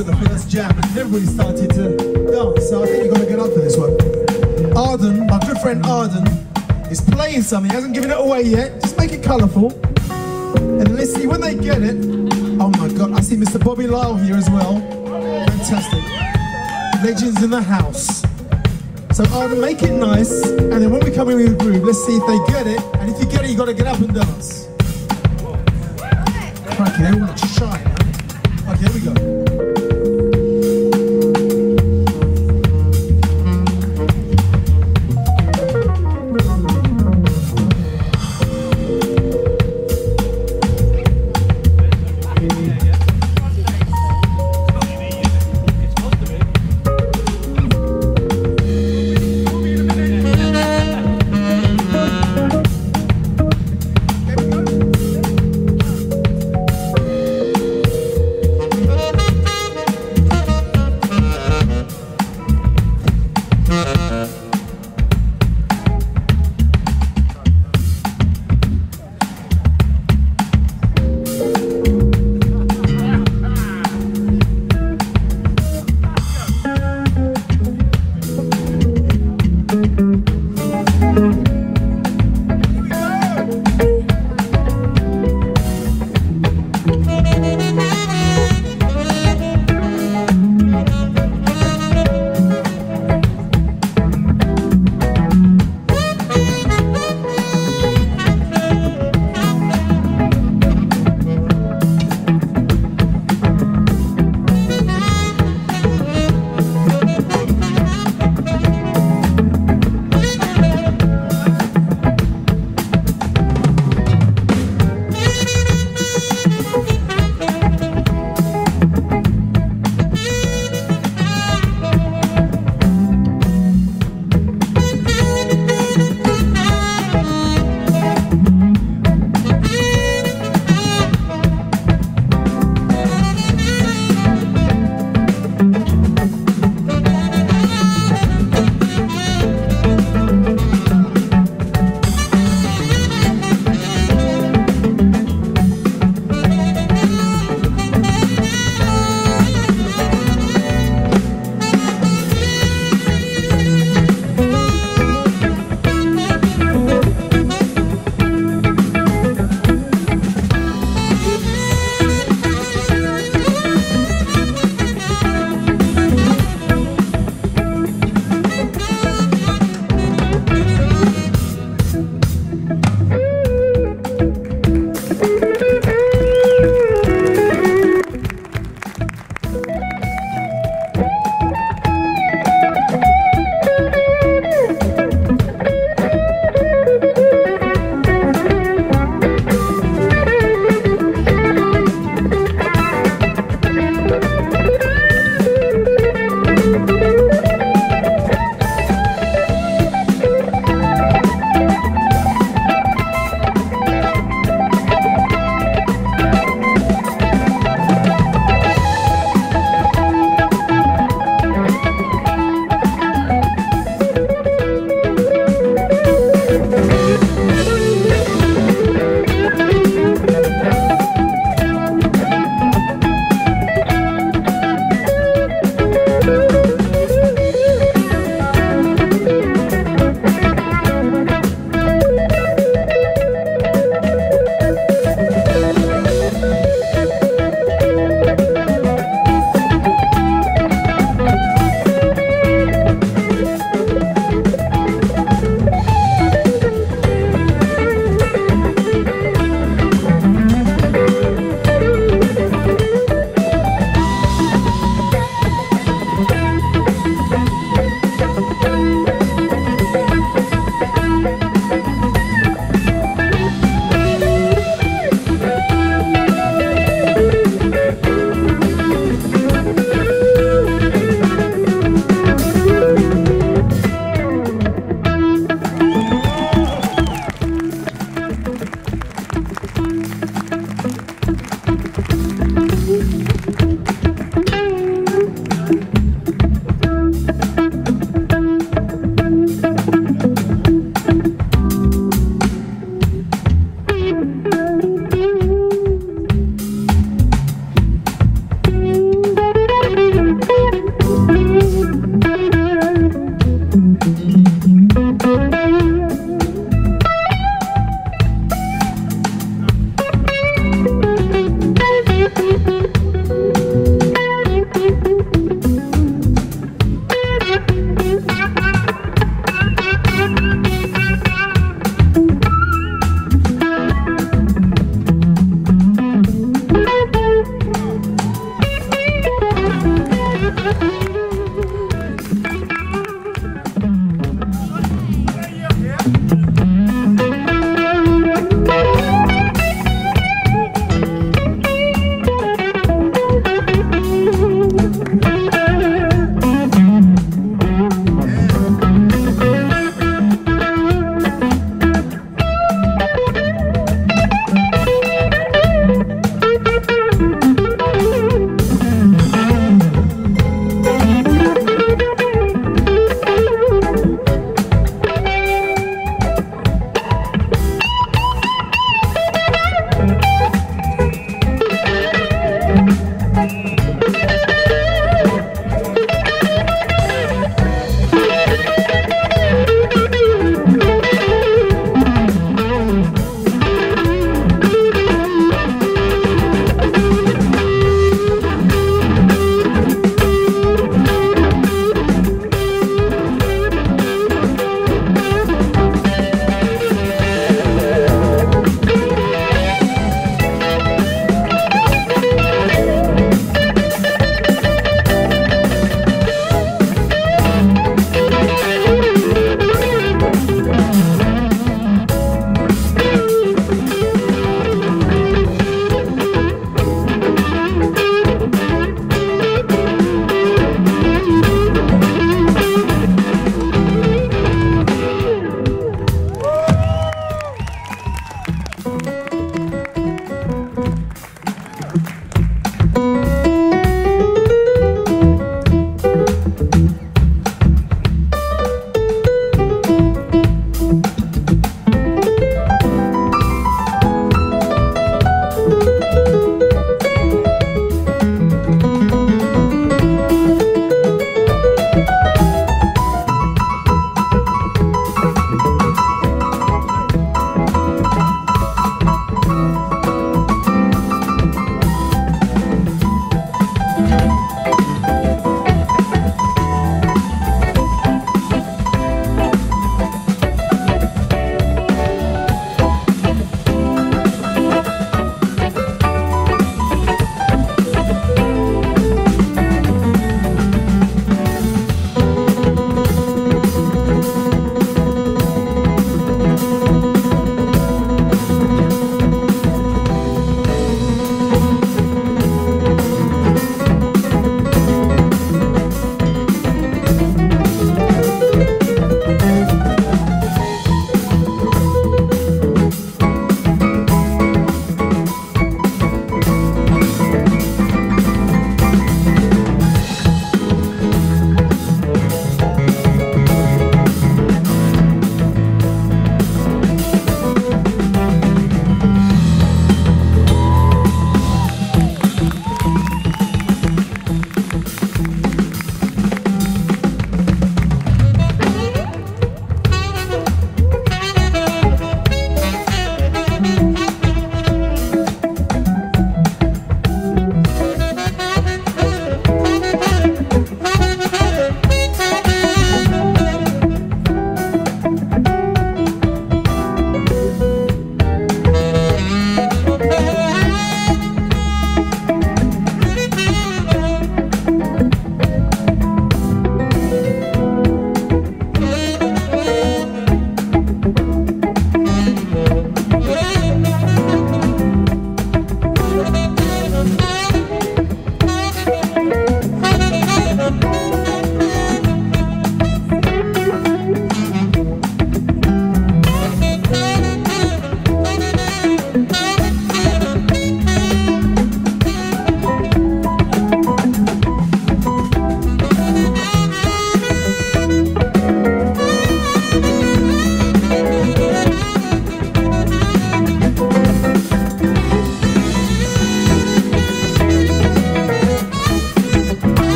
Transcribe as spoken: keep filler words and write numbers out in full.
The first jam and everybody started to dance, so I think you're going to get up for this one. Arden, my good friend Arden, is playing something, he hasn't given it away yet, just make it colourful. And let's see when they get it. Oh my god, I see Mister Bobby Lyle here as well. Fantastic. Legends in the house. So Arden, make it nice, and then when we come in with a groove, let's see if they get it, and if you get it, you've got to get up and dance. Crikey, they all look shy now. Okay, here we go.